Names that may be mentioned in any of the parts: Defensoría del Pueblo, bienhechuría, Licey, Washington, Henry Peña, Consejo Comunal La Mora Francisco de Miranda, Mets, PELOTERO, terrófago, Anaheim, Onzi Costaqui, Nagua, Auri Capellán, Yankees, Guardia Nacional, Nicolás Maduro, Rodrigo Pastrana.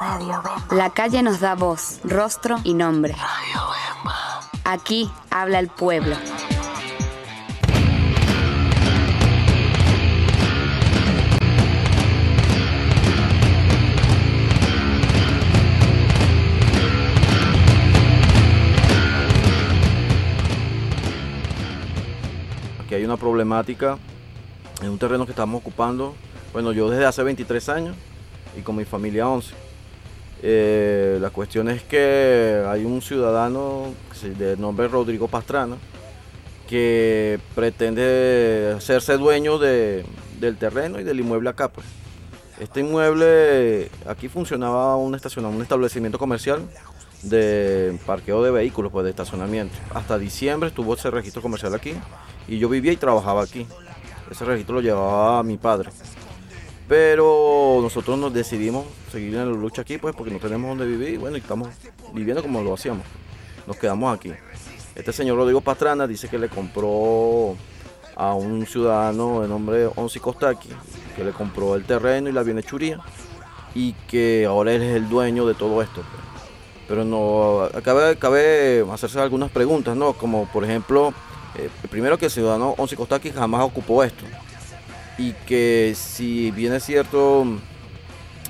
Radio Bemba. La calle nos da voz, rostro y nombre. Radio Bemba. Aquí habla el pueblo. Aquí hay una problemática en un terreno que estamos ocupando, bueno, yo desde hace 23 años y con mi familia 11. La cuestión es que hay un ciudadano de nombre Rodrigo Pastrana que pretende hacerse dueño del terreno y del inmueble acá, pues. Este inmueble, aquí funcionaba un establecimiento comercial de parqueo de vehículos, pues de estacionamiento. Hasta diciembre estuvo ese registro comercial aquí y yo vivía y trabajaba aquí. Ese registro lo llevaba mi padre. Pero nosotros nos decidimos seguir en la lucha aquí, pues, porque no tenemos donde vivir y bueno, estamos viviendo como lo hacíamos. Nos quedamos aquí. Este señor Rodrigo Pastrana dice que le compró a un ciudadano de nombre Onzi Costaqui, que le compró el terreno y la bienhechuría y que ahora él es el dueño de todo esto. Pero no, cabe hacerse algunas preguntas, ¿no? Como por ejemplo, primero que el ciudadano Onzi Costaqui jamás ocupó esto y que si bien es cierto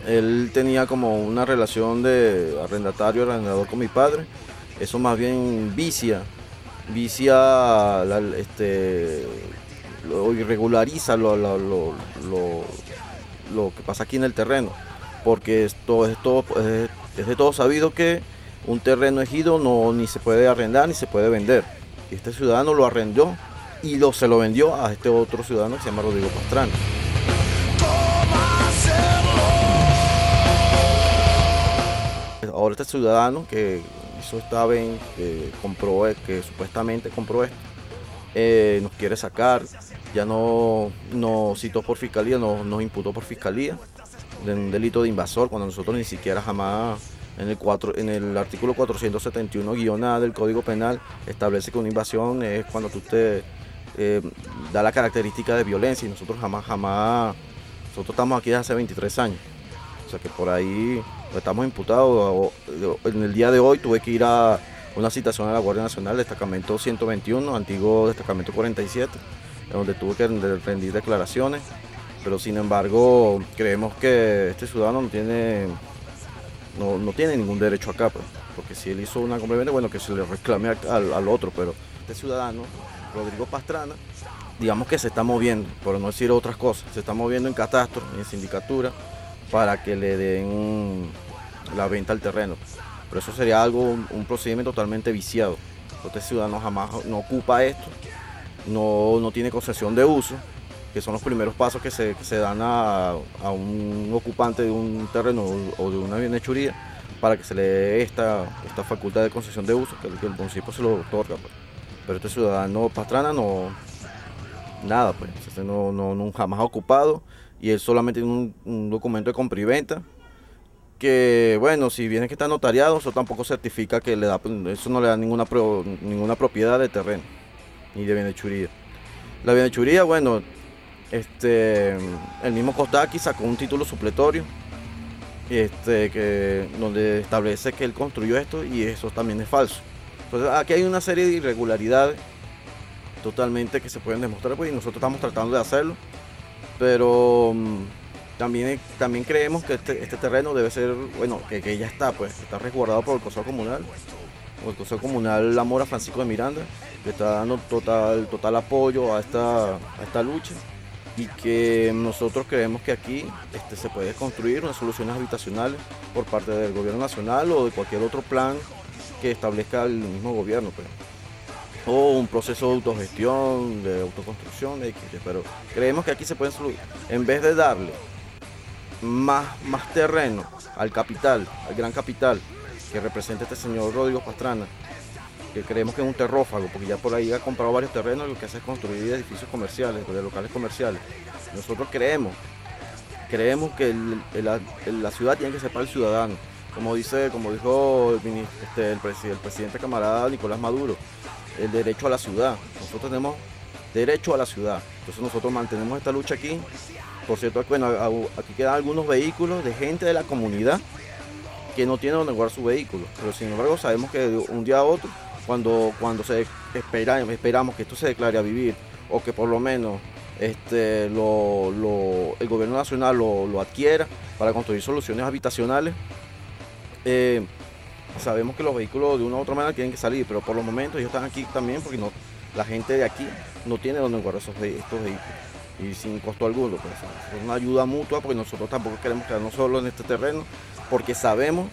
él tenía como una relación de arrendador con mi padre, eso más bien vicia lo irregulariza lo que pasa aquí en el terreno, porque es de todo sabido que un terreno ejido no ni se puede arrendar ni se puede vender. Este ciudadano lo arrendó y se lo vendió a este otro ciudadano que se llama Rodrigo Pastrana. Ahora este ciudadano que hizo esta venta, que supuestamente compró esto, nos quiere sacar, ya nos citó por fiscalía, nos imputó por fiscalía de un delito de invasor, cuando nosotros ni siquiera jamás. En el artículo 471-A del Código Penal establece que una invasión es cuando tú te da la característica de violencia y nosotros jamás, nosotros estamos aquí desde hace 23 años, o sea que por ahí estamos imputados. En el día de hoy tuve que ir a una citación a la Guardia Nacional, destacamento 121, antiguo destacamento 47, donde tuve que rendir declaraciones, pero sin embargo creemos que este ciudadano no tiene ningún derecho acá, pues, porque si él hizo una complementaria, bueno, que se le reclame al otro, pero este ciudadano, Rodrigo Pastrana, digamos que se está moviendo, por no decir otras cosas, se está moviendo en catastro, en sindicatura, para que le den la venta al terreno. Pero eso sería algo, un procedimiento totalmente viciado. Este ciudadano jamás no ocupa esto, no tiene concesión de uso, que son los primeros pasos que se dan a un ocupante de un terreno o de una bienhechuría para que se le dé esta facultad de concesión de uso, que el municipio se lo otorga, pues. Pero este ciudadano Pastrana nada, pues. Este no jamás ha ocupado y él solamente tiene un documento de compra y venta que, bueno, si bien es que está notariado, eso tampoco certifica que eso no le da ninguna propiedad de terreno ni de bienhechuría. La bienhechuría, bueno, el mismo Costaqui sacó un título supletorio donde establece que él construyó esto y eso también es falso. Entonces aquí hay una serie de irregularidades totalmente que se pueden demostrar, pues, y nosotros estamos tratando de hacerlo, pero también creemos que este terreno debe ser, bueno, que ya está, pues, está resguardado por el Consejo Comunal. El Consejo Comunal La Mora Francisco de Miranda le está dando total apoyo a esta lucha, y que nosotros creemos que aquí se puede construir unas soluciones habitacionales por parte del gobierno nacional o de cualquier otro plan que establezca el mismo gobierno, pues. O un proceso de autogestión, de autoconstrucción, pero creemos que aquí se puede solucionar, en vez de darle más terreno al capital, al gran capital que representa este señor Rodrigo Pastrana, que creemos que es un terrófago, porque ya por ahí ha comprado varios terrenos, lo que hace es construir edificios comerciales, locales comerciales. Nosotros creemos que la ciudad tiene que ser para el ciudadano, como dijo el presidente camarada Nicolás Maduro, el derecho a la ciudad. Nosotros tenemos derecho a la ciudad, entonces nosotros mantenemos esta lucha aquí. Por cierto, bueno, aquí quedan algunos vehículos de gente de la comunidad que no tiene donde guardar su vehículo. Pero sin embargo sabemos que de un día a otro, cuando se esperamos que esto se declare a vivir, o que por lo menos el gobierno nacional lo adquiera para construir soluciones habitacionales, sabemos que los vehículos de una u otra manera tienen que salir, pero por los momentos ellos están aquí también porque no, la gente de aquí no tiene donde guardar estos vehículos, y sin costo alguno. Pues, es una ayuda mutua, porque nosotros tampoco queremos quedarnos solos en este terreno, porque sabemos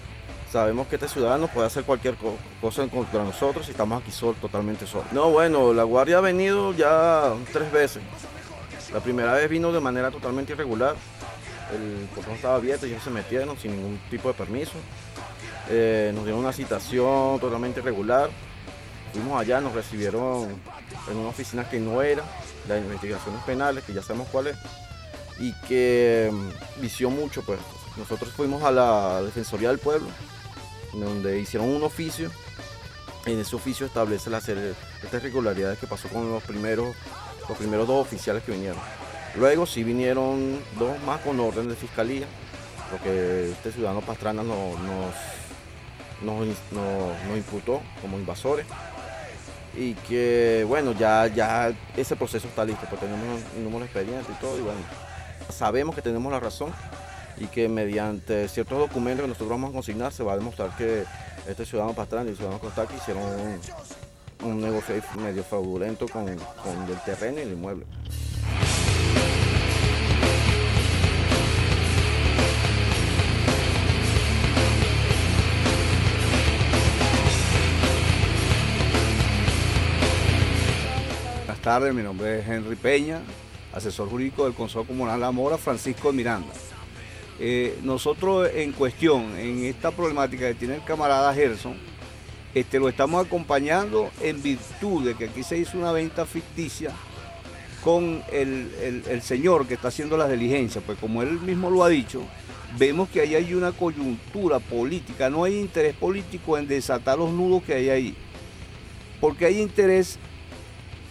que este ciudadano puede hacer cualquier cosa contra nosotros si estamos aquí solos, totalmente solos. No, bueno, la Guardia ha venido ya 3 veces. La primera vez vino de manera totalmente irregular, el portón estaba abierto y ellos se metieron sin ningún tipo de permiso. Nos dieron una citación totalmente irregular. Fuimos allá, nos recibieron en una oficina que no era, las investigaciones penales, que ya sabemos cuál es, y que vició mucho. Pues nosotros fuimos a la Defensoría del Pueblo, donde hicieron un oficio. En ese oficio establece estas irregularidades que pasó con los primeros 2 oficiales que vinieron. Luego sí vinieron 2 más con orden de fiscalía, porque este ciudadano Pastrana nos imputó como invasores, y que bueno, ya ese proceso está listo, porque tenemos un número de expediente y todo, y bueno, sabemos que tenemos la razón, y que mediante ciertos documentos que nosotros vamos a consignar se va a demostrar que este ciudadano Pastrana y el ciudadano Costaqui hicieron un negocio medio fraudulento con el terreno y el inmueble. Buenas tardes, mi nombre es Henry Peña, asesor jurídico del Consejo Comunal La Mora Francisco de Miranda. Nosotros en esta problemática que tiene el camarada Gerson, lo estamos acompañando en virtud de que aquí se hizo una venta ficticia con el señor que está haciendo las diligencias. Pues como él mismo lo ha dicho, vemos que ahí hay una coyuntura política, no hay interés político en desatar los nudos que hay ahí, porque hay interés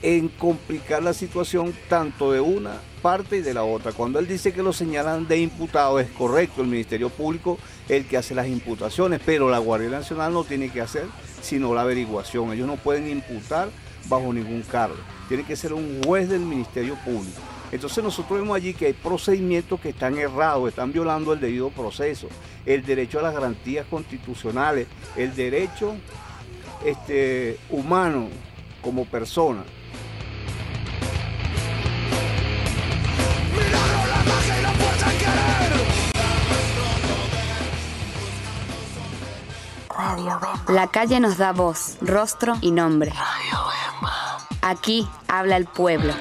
en complicar la situación tanto de una parte y de la otra. Cuando él dice que lo señalan de imputado, es correcto, el Ministerio Público es el que hace las imputaciones, pero la Guardia Nacional no tiene que hacer sino la averiguación. Ellos no pueden imputar bajo ningún cargo, tiene que ser un juez del Ministerio Público. Entonces nosotros vemos allí que hay procedimientos que están errados, están violando el debido proceso, el derecho a las garantías constitucionales, el derecho humano como persona. La calle nos da voz, rostro y nombre. Aquí habla el pueblo.